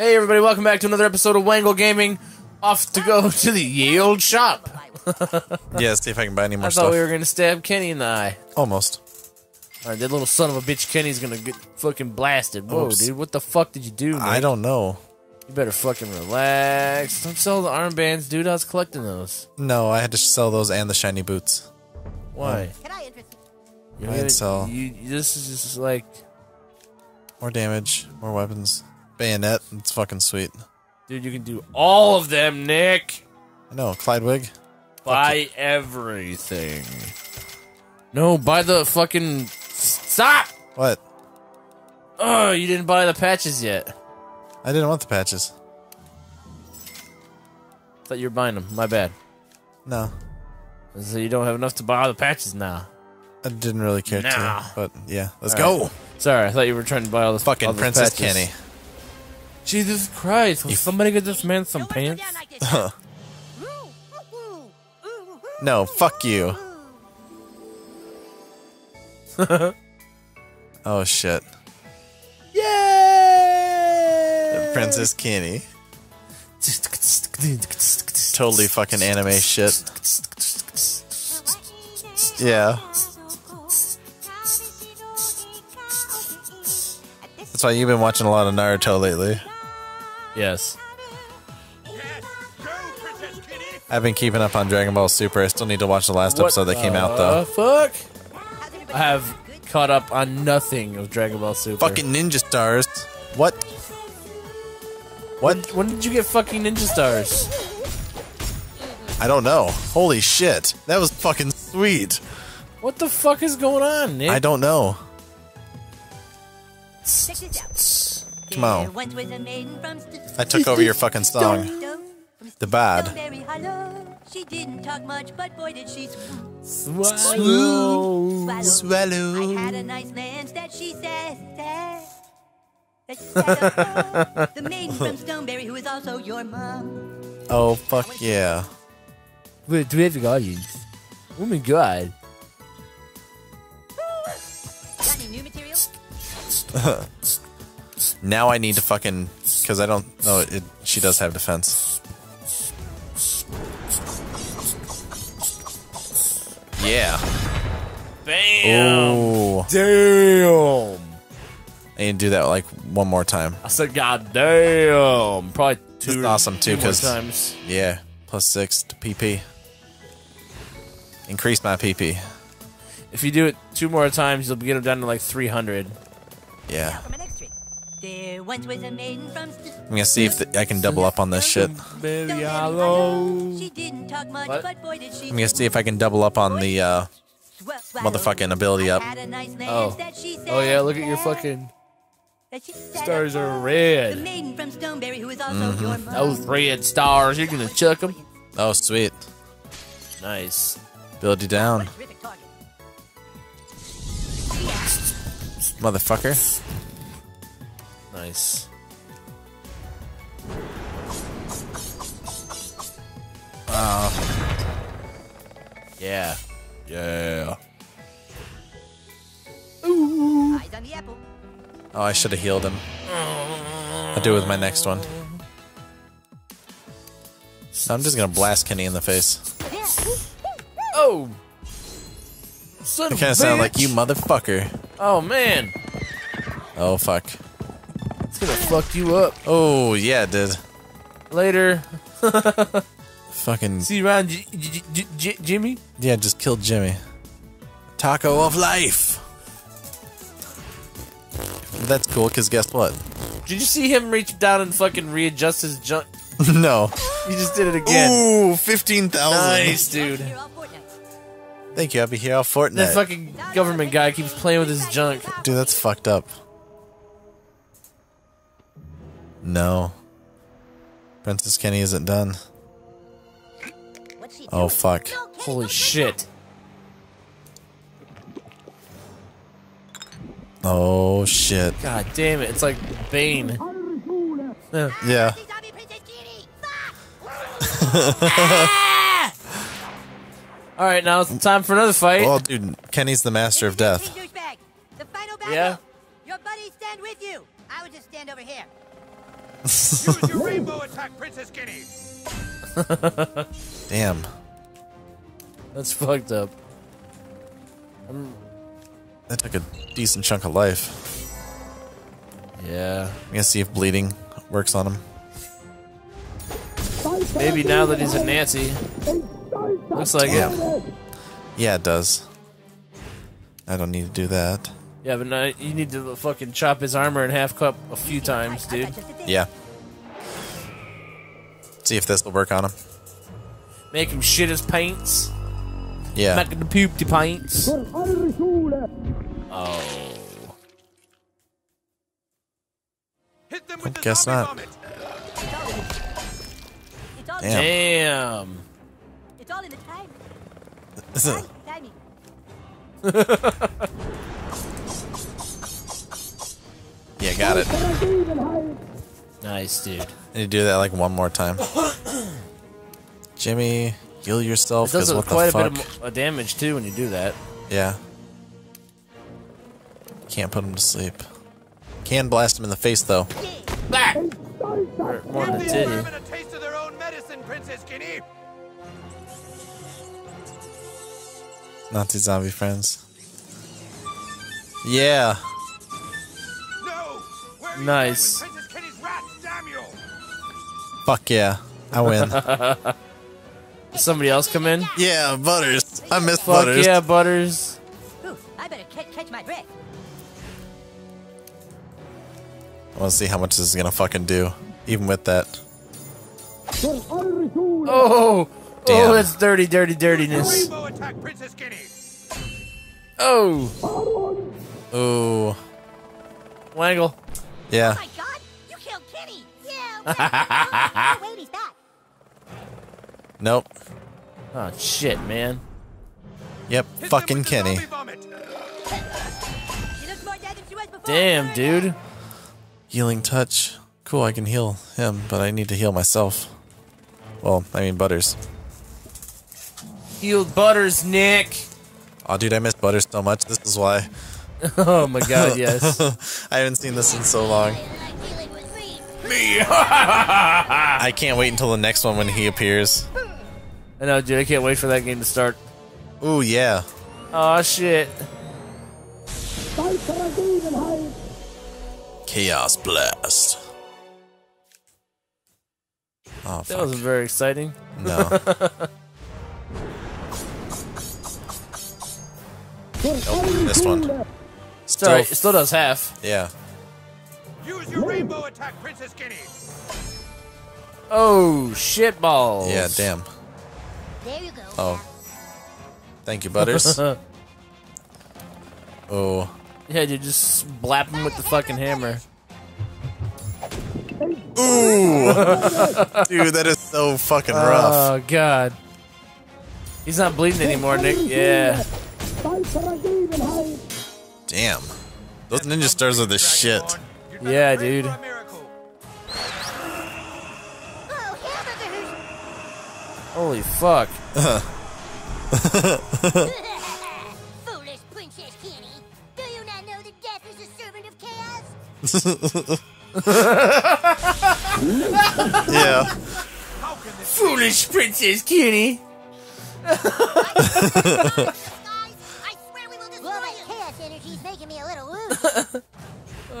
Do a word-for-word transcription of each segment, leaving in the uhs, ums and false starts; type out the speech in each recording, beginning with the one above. Hey everybody, welcome back to another episode of Wangle Gaming. Off to go to the Yield Shop. Yeah, see if I can buy any more stuff. I thought we were going to stab Kenny in the eye. Almost. Alright, that little son of a bitch Kenny's going to get fucking blasted. Whoa, oops. Dude, what the fuck did you do, man? I don't know. You better fucking relax. Don't sell the armbands, dude. I was collecting those. No, I had to sell those and the shiny boots. Why? Can I interest you? You I had sell. You, this is just like... More damage, more weapons. Bayonet, it's fucking sweet. Dude, you can do all of them, Nick! I know, Clydewig. Buy everything. No, buy the fucking... Stop! What? Oh, you didn't buy the patches yet. I didn't want the patches. Thought you were buying them, my bad. No. So you don't have enough to buy all the patches now? I didn't really care nah. to, but yeah, let's all go! Right. Sorry, I thought you were trying to buy all the fucking all Princess patches. Kenny. Jesus Christ, will you somebody get this man some pants? Huh. No, fuck you. Oh, shit. Yay! Princess Kenny. Totally fucking anime shit. Yeah. That's why you've been watching a lot of Naruto lately. Yes. I've been keeping up on Dragon Ball Super. I still need to watch the last what episode that came out, though. Fuck! I have caught up on nothing of Dragon Ball Super. Fucking Ninja Stars. What? What? When, when did you get fucking Ninja Stars? I don't know. Holy shit. That was fucking sweet. What the fuck is going on, Nick? I don't know. Come on. I took over your fucking song. The bad. She didn't talk much, but boy did she swallow. Swallow. I had a nice man that she said that. The maiden from Stoneberry who is also your mom. Oh fuck yeah. We're terrific audience. Oh my god. Got any new material? Now I need to fucking, because I don't know it, it. She does have defense. Yeah. Bam. Ooh. Damn. I need to do that like one more time. I said, God damn. Probably two. It's awesome too, because yeah, plus six to P P. Increase my P P. If you do it two more times, you'll get them down to like three hundred. Yeah. I'm gonna see if the, I can double up on this shit. What? I'm gonna see if I can double up on the uh, motherfucking ability up. Oh. Oh yeah, look at your fucking stars are red. Mm-hmm. Those red stars, you're gonna chuck them. Oh sweet. Nice. Ability down. Motherfucker. Nice. Wow. Yeah. Yeah. Ooh. Oh, I should have healed him. I'll do it with my next one. I'm just gonna blast Kenny in the face. Oh! Son of a bitch! It kinda sounded like you motherfucker. Oh, man. Oh, fuck. It's gonna fuck you up. Oh, yeah, it did. Later. Fucking... See you around, J J J J Jimmy? Yeah, just killed Jimmy. Taco of life! That's cool, because guess what? Did you see him reach down and fucking readjust his junk? No. He just did it again. Ooh, fifteen thousand. Nice, dude. Thank you, I'll be here all Fortnite. That fucking government guy keeps playing with his junk. Dude, that's fucked up. No. Princess Kenny isn't done. Oh, fuck. Holy shit. Oh, shit. God damn it, it's like Bane. Yeah. All right, now it's time for another fight. Well, dude, Kenny's the master of death. Yeah. Your buddies stand with you. I would just stand over here. Use your rainbow attack, Princess Guinea. Damn. That's fucked up. I'm... That took a decent chunk of life. Yeah. I'm gonna see if bleeding works on him. Maybe now that he's a Nancy. Looks like yeah. it. Yeah, it does. I don't need to do that. Yeah, but now you need to fucking chop his armor in half cup a few times, dude. Yeah. See if this will work on him. Make him shit his pants. Yeah. Make him poop the pants. Oh. Hit them with I guess not. Damn. Damn. It's all in the time. Is it? Yeah, got it. Nice, dude. And you do that like one more time. Jimmy, heal yourself. It does what quite the fuck? a bit of damage too when you do that. Yeah. Can't put him to sleep. Can blast him in the face though. Back. More than a taste of their own medicine, Princess Guinea. Nazi zombie friends. Yeah. No, where nice. Princess Kitty's rat, damn you. Fuck yeah, I win. Did somebody else come in? Yeah, Butters. I miss Fuck Butters. Yeah, Butters. Oof, I better catch my breath. I want to see how much this is gonna fucking do, even with that. Oh. Damn. Oh, that's dirty, dirty, dirtiness. Oh. Oh. Wangle. Yeah. Oh my God, you killed Kitty. Yeah. Nope. Oh shit, man. Yep, Hit fucking Kenny. Damn, dude. Healing touch. Cool, I can heal him, but I need to heal myself. Well, I mean Butters. Healed Butters, Nick. Oh, dude, I miss Butters so much. This is why. Oh my God, yes. I haven't seen this in so long. Me. I can't wait until the next one when he appears. I know, dude. I can't wait for that game to start. Ooh, yeah. Oh shit. Chaos blast. Oh, fuck. That wasn't very exciting. No. Oh, this one. Still, Sorry, it still does half. Yeah. Use your rainbow attack, Princess Guinea. Oh, shit balls. Yeah, damn. There you go. Oh. Thank you, Butters. Oh. Yeah, you just blap him with the fucking hammer. Ooh. Dude, that is so fucking rough. Oh, God. He's not bleeding anymore, Nick. Yeah. Damn. Those Ninja Stars are the shit. Yeah, dude. Holy fuck. Foolish Princess Kitty. Do you not know that death is a servant of chaos? Yeah. Foolish Princess Kitty.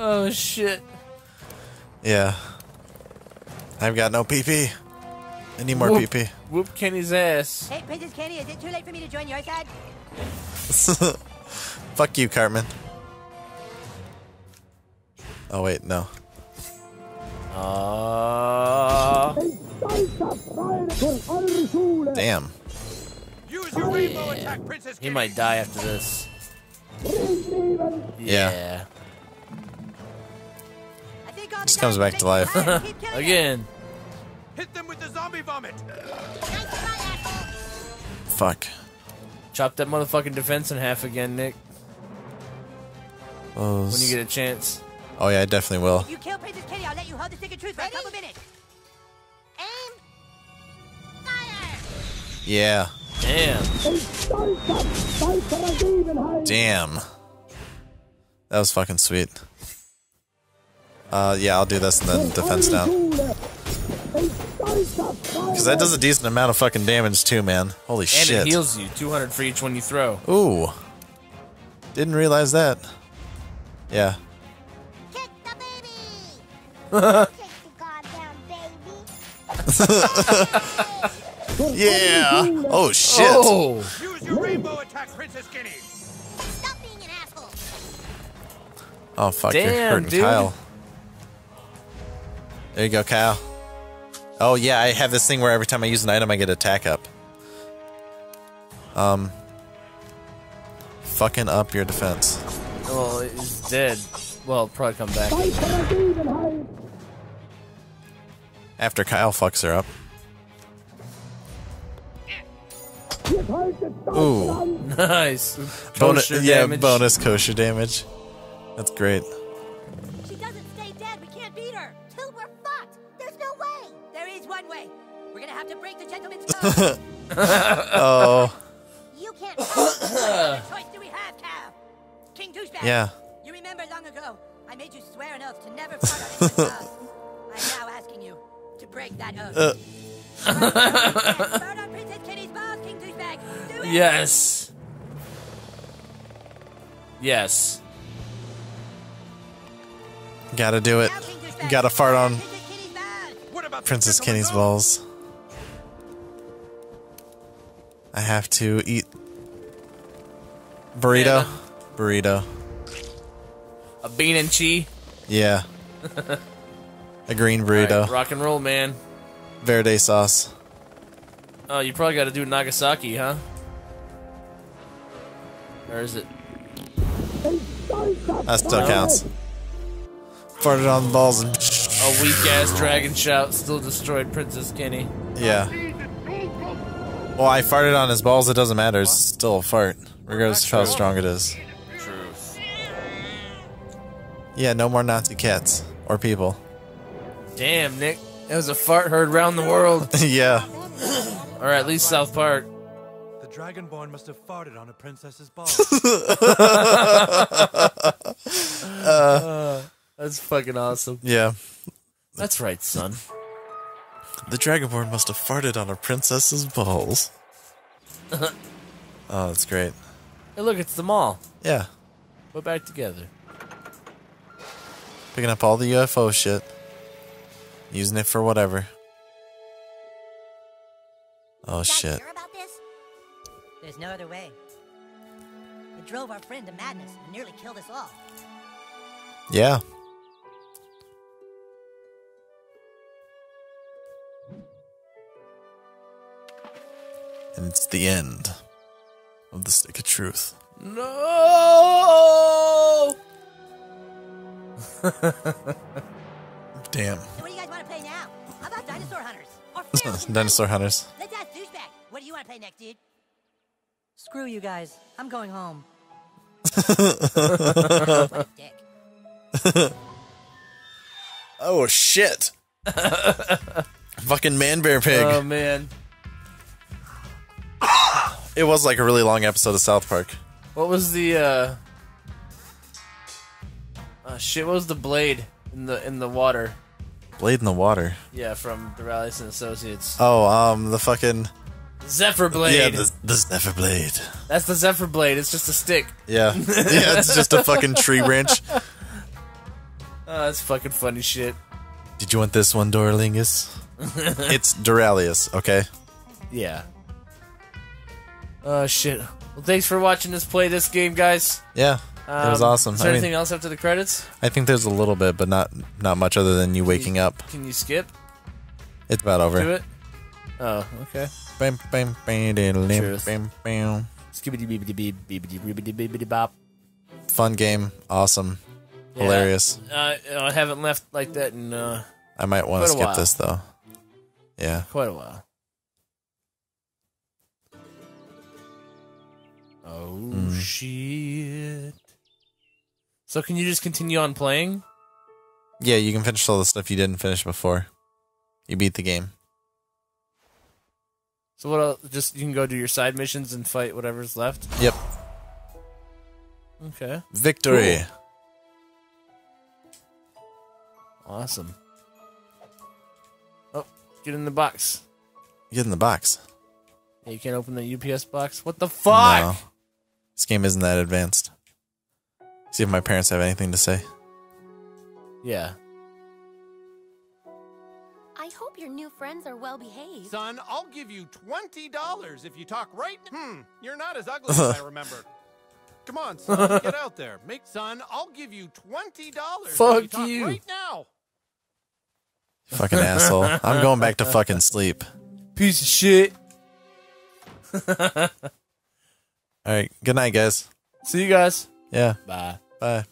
Oh shit. Yeah. I've got no P P. I need more whoop, P P. Whoop Kenny's ass. Hey, Princess Kenny, is it too late for me to join your side? Fuck you, Cartman. Oh wait, no. Uh... Damn. Use your rainbow attack, Princess Kenny. He might die after this. Yeah. yeah. Just comes back to life again. Hit them with the zombie vomit. Fuck. Chop that motherfucking defense in half again, Nick. Those. When you get a chance. Oh yeah, I definitely will. If you kill Princess Kitty, I'll let you hold the stick of truth for a couple minutes. Aim. Fire. Yeah. Damn. Damn. That was fucking sweet. Uh, yeah, I'll do this and then defense down. Because that does a decent amount of fucking damage too, man. Holy and shit. And it heals you. two hundred for each one you throw. Ooh. Didn't realize that. Yeah. Kick the baby! Kick the goddamn baby! Yeah! Oh shit! Oh. Use your rainbow attack, Princess Guinea! Stop being an asshole! Oh fuck, damn, you're hurting dude. Kyle. There you go, Kyle. Oh yeah, I have this thing where every time I use an item I get attack up. Um Fucking up your defense. Well, it's dead. Well, it'll probably come back. After Kyle fucks her up. Ooh. Nice. Bonus, yeah, damage. Bonus kosher damage. That's great. She doesn't stay dead. We can't beat her. Till we're fucked. There's no way. There is one way. We're gonna have to break the gentleman's code. Oh. You can't fight. Yeah. You remember long ago, I made you swear an oath to never fight on us. I'm now asking you to break that oath. Yes. Yes. Gotta do it. Gotta fart on Princess Kenny's balls. I have to eat burrito. Yeah. Burrito. A bean and chi? Yeah. A green burrito. Right, rock and roll, man. Verde sauce. Oh, you probably gotta do Nagasaki, huh? Where is it? That still counts. Farted on the balls and... A weak-ass dragon shout still destroyed Princess Kenny. Yeah. Well, I farted on his balls, it doesn't matter, it's still a fart. Regardless of how strong it is. Yeah, no more Nazi cats. Or people. Damn, Nick. That was a fart heard round the world. Yeah. Or at least South Park. The Dragonborn must have farted on a princess's ball. uh, that's fucking awesome. Yeah. That's right, son. The Dragonborn must have farted on a princess's balls. Oh, that's great. Hey, look, it's the mall. Yeah. We're back together. Picking up all the U F O shit. Using it for whatever. Oh shit. There's no other way. It drove our friend to madness and nearly killed us all. Yeah. And it's the end of the Stick of Truth. No! Damn. So what do you guys want to play now? How about Dinosaur Hunters? Or Dinosaur Hunters. Let's ask Douchebag. What do you want to play next, dude? Screw you guys. I'm going home. What a dick. Oh, shit. Fucking Man Bear Pig. Oh, man. It was like a really long episode of South Park. What was the, uh... Oh, shit, what was the blade in the in the water? Blade in the water? Yeah, from the Rallies and Associates. Oh, um, the fucking... Zephyr Blade! Yeah, the, the Zephyr Blade. That's the Zephyr Blade, it's just a stick. Yeah, yeah, it's just a fucking tree branch. Oh, that's fucking funny shit. Did you want this one, Doralingus? It's Duralius, okay? Yeah. Oh, shit. Well, thanks for watching us play this game, guys. Yeah. That was awesome. Um, is there I anything mean, else after the credits? I think there's a little bit, but not not much other than you can waking you, up. Can you skip? It's about over. Do it? Oh, okay. Bam, bam, bam, bam, bam. Skibbity-bibbity-bibbity-bibbity-bibbity-bop. Fun game. Awesome. Yeah. Hilarious. Uh, I haven't left like that in uh, I might want to skip while. this, though. Yeah. Quite a while. Oh, mm. shit. So can you just continue on playing? Yeah, you can finish all the stuff you didn't finish before. You beat the game. So what else? Just you can go do your side missions and fight whatever's left? Yep. Okay. Victory! Cool. Awesome. Oh, get in the box. Get in the box. You can't open the U P S box? What the fuck? No. This game isn't that advanced. See if my parents have anything to say. Yeah. I hope your new friends are well behaved. Son, I'll give you twenty dollars if you talk right. Hmm, you're not as ugly as I remember. Come on, son, get out there. Make son, I'll give you twenty dollars Fuck if you, talk you. Right now. Fucking asshole. I'm going back to fucking sleep. Piece of shit. All right. Good night, guys. See you guys. Yeah. Bye. Bye.